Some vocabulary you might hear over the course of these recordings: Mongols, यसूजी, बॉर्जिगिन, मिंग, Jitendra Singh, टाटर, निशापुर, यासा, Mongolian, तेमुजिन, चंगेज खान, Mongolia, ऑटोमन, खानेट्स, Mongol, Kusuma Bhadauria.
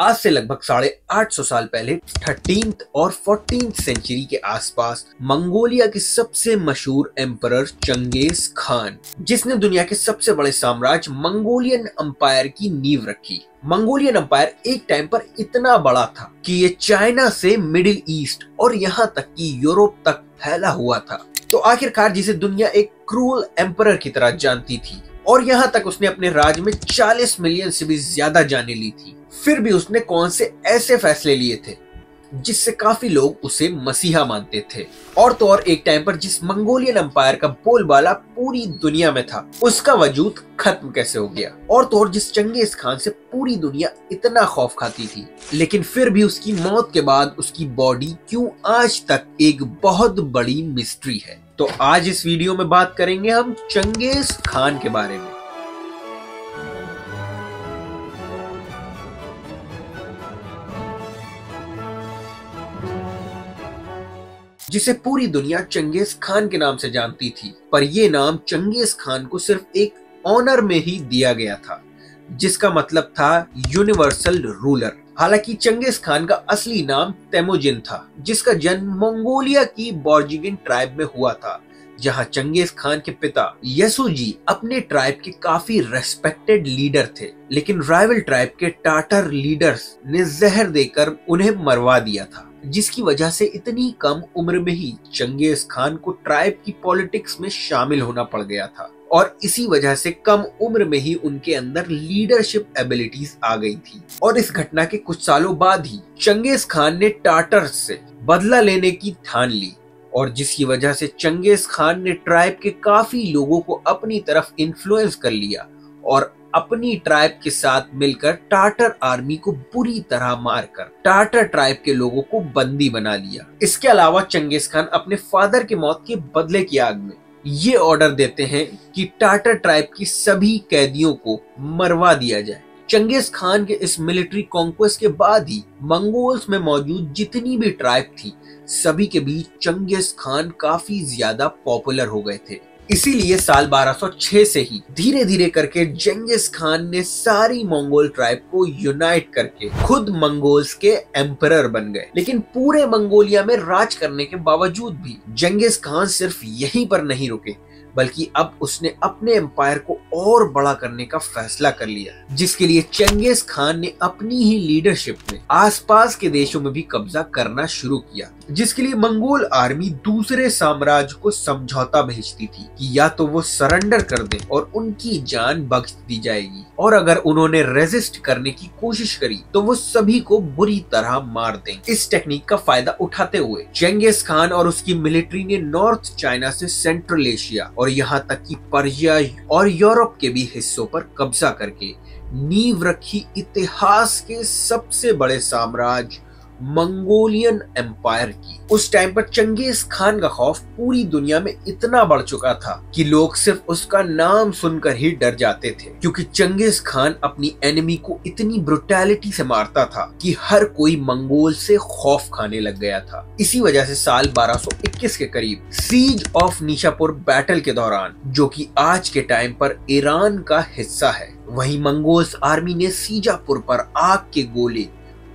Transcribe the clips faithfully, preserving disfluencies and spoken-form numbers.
आज से लगभग साढ़े आठ सौ साल पहले थर्टीन्थ और फोर्टीन्थ सेंचुरी के आसपास मंगोलिया के सबसे मशहूर एम्परर चंगेज खान, जिसने दुनिया के सबसे बड़े साम्राज्य मंगोलियन एम्पायर की नींव रखी। मंगोलियन एम्पायर एक टाइम पर इतना बड़ा था कि ये चाइना से मिडिल ईस्ट और यहाँ तक कि यूरोप तक फैला हुआ था। तो आखिरकार जिसे दुनिया एक क्रूअल एम्परर की तरह जानती थी और यहाँ तक उसने अपने राज में चालीस मिलियन से भी ज्यादा जाने ली थी, फिर भी उसने कौन से ऐसे फैसले लिए थे जिससे काफी लोग उसे मसीहा मानते थे। और तो और एक टाइम पर जिस मंगोलियन एम्पायर का बोलबाला पूरी दुनिया में था, उसका वजूद खत्म कैसे हो गया। और तो और जिस चंगेज खान से पूरी दुनिया इतना खौफ खाती थी, लेकिन फिर भी उसकी मौत के बाद उसकी बॉडी क्यों आज तक एक बहुत बड़ी मिस्ट्री है। तो आज इस वीडियो में बात करेंगे हम चंगेज खान के बारे में। जिसे पूरी दुनिया चंगेज खान के नाम से जानती थी, पर यह नाम चंगेज खान को सिर्फ एक ऑनर में ही दिया गया था, जिसका मतलब था यूनिवर्सल रूलर। हालांकि चंगेज खान का असली नाम तेमुजिन था, जिसका जन्म मंगोलिया की बॉर्जिगिन ट्राइब में हुआ था, जहां चंगेज खान के पिता यसूजी अपने ट्राइब के काफी रेस्पेक्टेड लीडर थे, लेकिन राइवल ट्राइब के टाटर लीडर्स ने जहर देकर उन्हें मरवा दिया था, जिसकी वजह से इतनी कम उम्र में ही चंगेज खान को ट्राइब की पॉलिटिक्स में शामिल होना पड़ गया था और इसी वजह से कम उम्र में ही उनके अंदर लीडरशिप एबिलिटीज आ गई थी। और इस घटना के कुछ सालों बाद ही चंगेज खान ने टाटर्स से बदला लेने की ठान ली, और जिसकी वजह से चंगेज खान ने ट्राइब के काफी लोगों को अपनी तरफ इन्फ्लुएंस कर लिया और अपनी ट्राइब के साथ मिलकर टाटर आर्मी को बुरी तरह मारकर टाटर ट्राइब के लोगों को बंदी बना लिया। इसके अलावा चंगेज खान अपने फादर के मौत के बदले की आग में ये ऑर्डर देते हैं कि टाटर ट्राइब की सभी कैदियों को मरवा दिया जाए। चंगेज खान के इस मिलिट्री कॉन्क्वेस्ट के बाद ही मंगोल्स में मौजूद जितनी भी ट्राइब थी, सभी के बीच चंगेज खान काफी ज्यादा पॉपुलर हो गए थे। इसीलिए साल बारह सौ छह से ही धीरे धीरे करके चंगेज खान ने सारी मंगोल ट्राइब को यूनाइट करके खुद मंगोल्स के एम्परर बन गए। लेकिन पूरे मंगोलिया में राज करने के बावजूद भी चंगेज खान सिर्फ यहीं पर नहीं रुके, बल्कि अब उसने अपने एम्पायर को और बड़ा करने का फैसला कर लिया, जिसके लिए चंगेज खान ने अपनी ही लीडरशिप में आसपास के देशों में भी कब्जा करना शुरू किया, जिसके लिए मंगोल आर्मी दूसरे साम्राज्य को समझौता भेजती थी कि या तो वो सरेंडर कर दें और उनकी जान बख्श दी जाएगी, और अगर उन्होंने रेजिस्ट करने की कोशिश करी तो वो सभी को बुरी तरह मार दें। इस टेक्निक का फायदा उठाते हुए चंगेज खान और उसकी मिलिट्री ने नॉर्थ चाइना से सेंट्रल एशिया और यहाँ तक कि पर्शिया और यूरोप के भी हिस्सों पर कब्जा करके नींव रखी इतिहास के सबसे बड़े साम्राज्य मंगोलियन एम्पायर की। उस टाइम पर चंगेज खान का खौफ पूरी दुनिया में इतना बढ़ चुका था कि लोग सिर्फ उसका नाम सुनकर ही डर जाते थे, क्योंकि चंगेज खान अपनी एनिमी को इतनी ब्रुटैलिटी से मारता था कि हर कोई मंगोल से खौफ खाने लग गया था। इसी वजह से साल बारह सौ इक्कीस के करीब सीज ऑफ निशापुर बैटल के दौरान, जो कि आज के टाइम पर ईरान का हिस्सा है, वहीं मंगोल्स आर्मी ने सीजापुर पर आग के गोले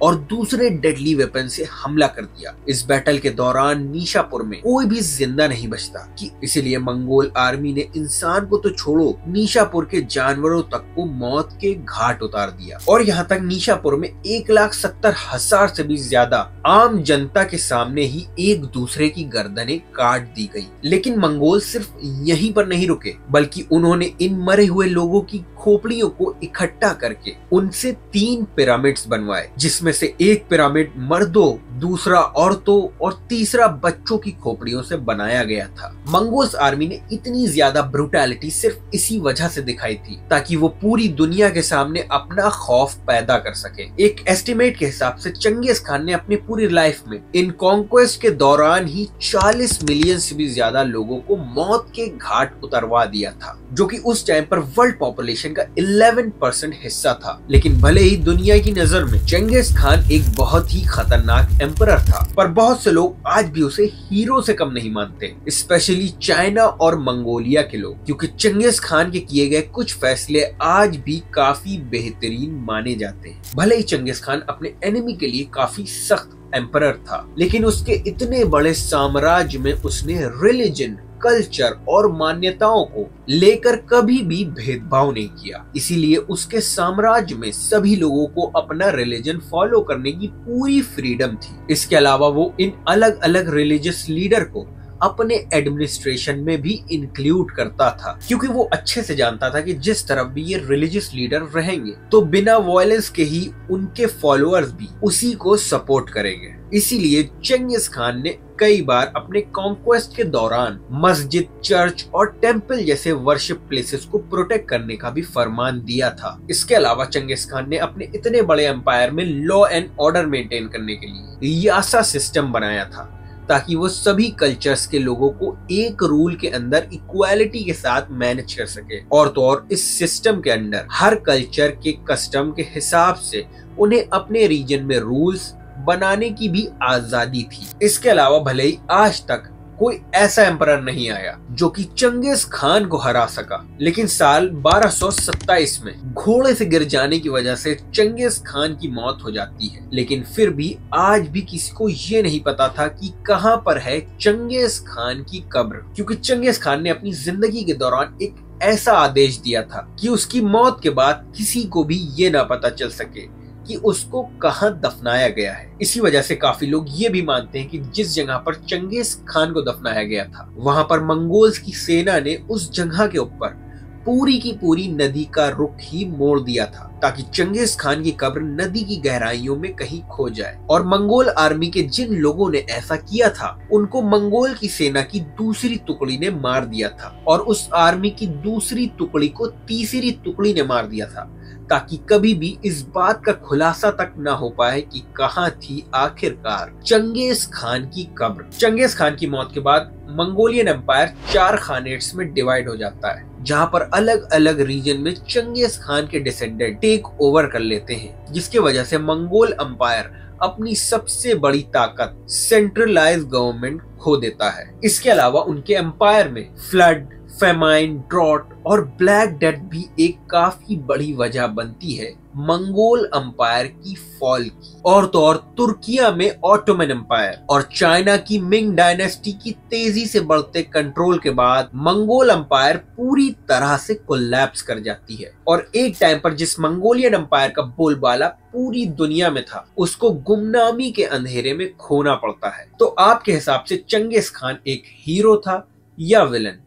और दूसरे डेडली वेपन से हमला कर दिया। इस बैटल के दौरान निशापुर में कोई भी जिंदा नहीं बचता, कि इसलिए मंगोल आर्मी ने इंसान को तो छोड़ो निशापुर के जानवरों तक को मौत के घाट उतार दिया। और यहाँ तक निशापुर में एक लाख सत्तर हजार से भी ज्यादा आम जनता के सामने ही एक दूसरे की गर्दनें काट दी गई। लेकिन मंगोल सिर्फ यहीं पर नहीं रुके, बल्कि उन्होंने इन मरे हुए लोगों की खोपड़ियों को इकट्ठा करके उनसे तीन पिरामिड्स बनवाए, जिसमें से एक पिरामिड मर्दों, दूसरा औरतों और तीसरा बच्चों की खोपड़ियों से बनाया गया था। मंगोल्स आर्मी ने इतनी ज्यादा ब्रुटैलिटी सिर्फ इसी वजह से दिखाई थी, ताकि वो पूरी दुनिया के सामने अपना खौफ पैदा कर सके। एक एस्टिमेट के हिसाब से चंगेज खान ने अपनी पूरी लाइफ में इन कॉन्क्वेस्ट के दौरान ही चालीस मिलियन से भी ज्यादा लोगों को मौत के घाट उतरवा दिया था, जो कि उस टाइम पर वर्ल्ड पॉपुलेशन का इलेवन परसेंट हिस्सा था। लेकिन भले ही दुनिया की नजर में चंगेज खान एक बहुत ही खतरनाक एम्परर था, पर बहुत से लोग आज भी उसे हीरो से कम नहीं मानते, स्पेशली चाइना और मंगोलिया के लोग, क्योंकि चंगेज खान के किए गए कुछ फैसले आज भी काफी बेहतरीन माने जाते हैं। भले ही चंगेज खान अपने एनिमी के लिए काफी सख्त एम्परर था, लेकिन उसके इतने बड़े साम्राज्य में उसने रिलीजन, कल्चर और मान्यताओं को लेकर कभी भी भेदभाव नहीं किया। इसीलिए उसके साम्राज्य में सभी लोगों को अपना रिलीजन फॉलो करने की पूरी फ्रीडम थी। इसके अलावा वो इन अलग अलग रिलीजियस लीडर को अपने एडमिनिस्ट्रेशन में भी इंक्लूड करता था, क्योंकि वो अच्छे से जानता था कि जिस तरफ भी ये रिलीजियस लीडर रहेंगे तो बिना वायलेंस के ही उनके फॉलोअर्स भी उसी को सपोर्ट करेंगे। इसीलिए चंगेज खान ने कई बार अपने कॉन्क्वेस्ट के दौरान मस्जिद, चर्च और टेम्पल जैसे वर्शिप प्लेसेस को प्रोटेक्ट करने का भी फरमान दिया था। इसके अलावा चंगेज खान ने अपने इतने बड़े एम्पायर में लॉ एंड ऑर्डर मेंटेन करने के लिए यासा सिस्टम बनाया था, ताकि वो सभी कल्चर्स के लोगों को एक रूल के अंदर इक्वालिटी के साथ मैनेज कर सके। और तो और इस सिस्टम के अंदर हर कल्चर के कस्टम के हिसाब से उन्हें अपने रीजन में रूल्स बनाने की भी आजादी थी। इसके अलावा भले ही आज तक कोई ऐसा एम्परर नहीं आया जो कि चंगेज खान को हरा सका, लेकिन साल बारह सौ सत्ताईस में घोड़े से गिर जाने की वजह से चंगेज खान की मौत हो जाती है। लेकिन फिर भी आज भी किसी को ये नहीं पता था कि कहां पर है चंगेज खान की कब्र, क्योंकि चंगेज खान ने अपनी जिंदगी के दौरान एक ऐसा आदेश दिया था कि उसकी मौत के बाद किसी को भी ये ना पता चल सके कि उसको कहां दफनाया गया है। इसी वजह से काफी लोग ये भी मानते हैं कि जिस जगह पर चंगेज खान को दफनाया गया था, वहां पर मंगोल्स की सेना ने उस जगह के ऊपर पूरी की पूरी नदी का रुख ही मोड़ दिया था, ताकि चंगेज खान की कब्र नदी की गहराइयों में कहीं खो जाए। और मंगोल आर्मी के जिन लोगों ने ऐसा किया था, उनको मंगोल की सेना की दूसरी टुकड़ी ने मार दिया था, और उस आर्मी की दूसरी टुकड़ी को तीसरी टुकड़ी ने मार दिया था, ताकि कभी भी इस बात का खुलासा तक ना हो पाए कि कहां थी आखिरकार चंगेज खान की कब्र। चंगेज खान की मौत के बाद मंगोलियन एम्पायर चार खानेट्स में डिवाइड हो जाता है, जहां पर अलग अलग रीजन में चंगेज खान के डिसेंडेंट टेक ओवर कर लेते हैं, जिसके वजह से मंगोल एम्पायर अपनी सबसे बड़ी ताकत सेंट्रलाइज गवर्नमेंट खो देता है। इसके अलावा उनके एम्पायर में फ्लड, फेमाइन, ड्रॉट और ब्लैक डेथ भी एक काफी बड़ी वजह बनती है मंगोल एम्पायर की फॉल की। और तो और तुर्किया में ऑटोमन एम्पायर और चाइना की मिंग डायनेस्टी की तेजी से बढ़ते कंट्रोल के बाद मंगोल एम्पायर पूरी तरह से कोलैप्स कर जाती है, और एक टाइम पर जिस मंगोलियन एम्पायर का बोलबाला पूरी दुनिया में था, उसको गुमनामी के अंधेरे में खोना पड़ता है। तो आपके हिसाब से चंगेज खान एक हीरो था या विलन?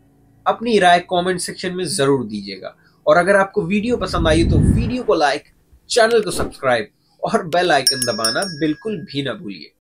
अपनी राय कमेंट सेक्शन में जरूर दीजिएगा। और अगर आपको वीडियो पसंद आई तो वीडियो को लाइक, चैनल को सब्सक्राइब और बेल आइकन दबाना बिल्कुल भी ना भूलिए।